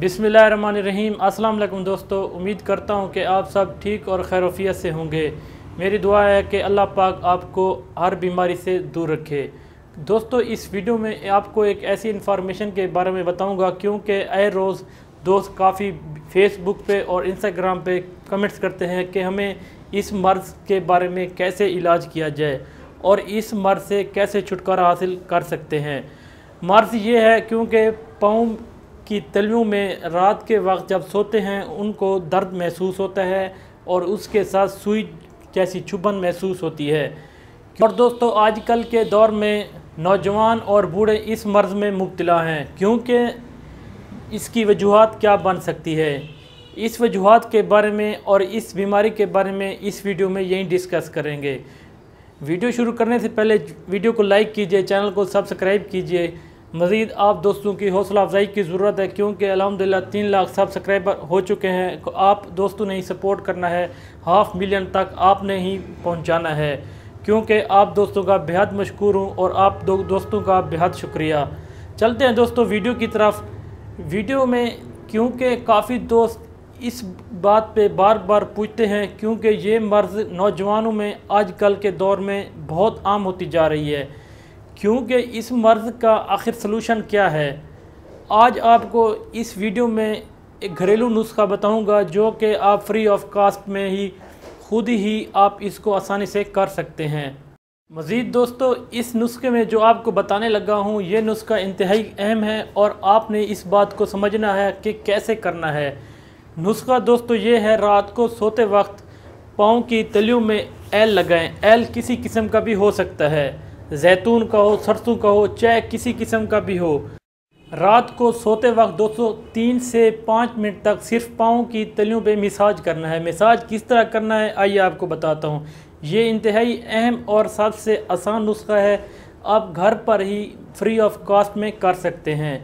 बिस्मिल्लाहिर्रहमानिर्रहीम। अस्सलाम वालेकुम दोस्तों, उम्मीद करता हूँ कि आप सब ठीक और खैरोफियत से होंगे। मेरी दुआ है कि अल्लाह पाक आपको हर बीमारी से दूर रखे। दोस्तों, इस वीडियो में आपको एक ऐसी इन्फॉर्मेशन के बारे में बताऊँगा क्योंकि हर रोज़ दोस्त काफ़ी फेसबुक पे और इंस्टाग्राम पे कमेंट्स करते हैं कि हमें इस मर्ज़ के बारे में कैसे इलाज किया जाए और इस मर्ज़ से कैसे छुटकारा हासिल कर सकते हैं। मर्ज़ ये है क्योंकि पाँव की तलवों में रात के वक्त जब सोते हैं उनको दर्द महसूस होता है और उसके साथ सुई जैसी चुभन महसूस होती है। और दोस्तों, आजकल के दौर में नौजवान और बूढ़े इस मर्ज़ में मुब्तला हैं। क्योंकि इसकी वजूहत क्या बन सकती है, इस वजूहत के बारे में और इस बीमारी के बारे में इस वीडियो में यहीं डिस्कस करेंगे। वीडियो शुरू करने से पहले वीडियो को लाइक कीजिए, चैनल को सब्सक्राइब कीजिए। मज़ीद आप दोस्तों की हौसला अफजाई की ज़रूरत है क्योंकि अल्हम्दुलिल्लाह 3 लाख सब्सक्राइबर हो चुके हैं। आप दोस्तों ने ही सपोर्ट करना है, 500,000 तक आपने ही पहुँचाना है। क्योंकि आप दोस्तों का बेहद मशकूर हूँ और आप दोस्तों का बेहद शुक्रिया। चलते हैं दोस्तों वीडियो की तरफ। वीडियो में क्योंकि काफ़ी दोस्त इस बात पे बार बार पूछते हैं क्योंकि ये मर्ज़ नौजवानों में आजकल के दौर में बहुत आम होती जा रही है। क्योंकि इस मर्ज़ का आखिर सलूशन क्या है, आज आपको इस वीडियो में एक घरेलू नुस्खा बताऊंगा जो कि आप फ्री ऑफ कास्ट में ही खुद ही आप इसको आसानी से कर सकते हैं। मज़ीद दोस्तों, इस नुस्खे में जो आपको बताने लगा हूँ ये नुस्खा इंतहाई अहम है और आपने इस बात को समझना है कि कैसे करना है। नुस्खा दोस्तों ये है, रात को सोते वक्त पाँव की तलियों में एल लगाएं। एल किसी किस्म का भी हो सकता है, जैतून का हो, सरसों का हो, चाय किसी किस्म का भी हो। रात को सोते वक्त दोस्तों 3 से 5 मिनट तक सिर्फ पाँव की तलियों पर मसाज करना है। मसाज किस तरह करना है आइए आपको बताता हूँ। ये इंतहाई अहम और सबसे आसान नुस्खा है, आप घर पर ही फ्री ऑफ कॉस्ट में कर सकते हैं।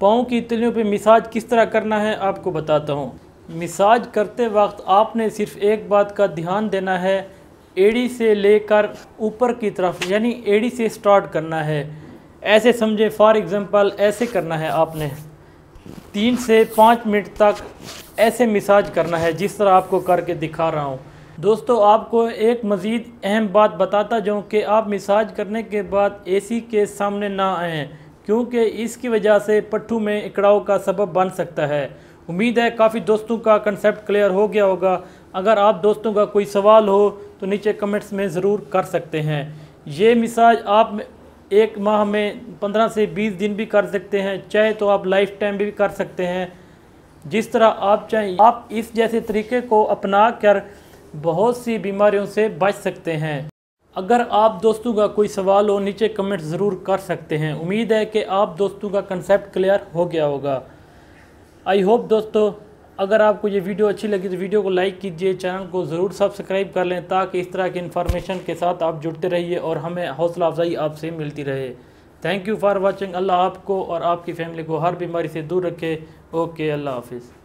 पाँव की तलियों पे मसाज किस तरह करना है आपको बताता हूँ। मसाज करते वक्त आपने सिर्फ एक बात का ध्यान देना है, एड़ी से लेकर ऊपर की तरफ यानी एड़ी से स्टार्ट करना है। ऐसे समझे, फॉर एग्ज़ाम्पल ऐसे करना है आपने। 3 से 5 मिनट तक ऐसे मसाज करना है जिस तरह आपको करके दिखा रहा हूँ। दोस्तों, आपको एक मज़ीद अहम बात बताता जाऊँ कि आप मसाज करने के बाद एसी के सामने ना आएँ क्योंकि इसकी वजह से पट्ठू में इकड़ाव का सबब बन सकता है। उम्मीद है काफ़ी दोस्तों का कंसेप्ट क्लियर हो गया होगा। अगर आप दोस्तों का कोई सवाल हो तो नीचे कमेंट्स में ज़रूर कर सकते हैं। ये मसाज आप एक माह में 15 से 20 दिन भी कर सकते हैं, चाहे तो आप लाइफ टाइम भी कर सकते हैं, जिस तरह आप चाहें। आप इस जैसे तरीके को अपना कर बहुत सी बीमारियों से बच सकते हैं। अगर आप दोस्तों का कोई सवाल हो नीचे कमेंट ज़रूर कर सकते हैं। उम्मीद है कि आप दोस्तों का कंसेप्ट क्लियर हो गया होगा। आई होप दोस्तों, अगर आपको ये वीडियो अच्छी लगी तो वीडियो को लाइक कीजिए, चैनल को ज़रूर सब्सक्राइब कर लें ताकि इस तरह की इन्फॉर्मेशन के साथ आप जुड़ते रहिए और हमें हौसला अफजाई आपसे मिलती रहे। Thank you for watching. Allah आपको और आपकी फैमिली को हर बीमारी से दूर रखे। ओके, अल्लाह हाफिज़।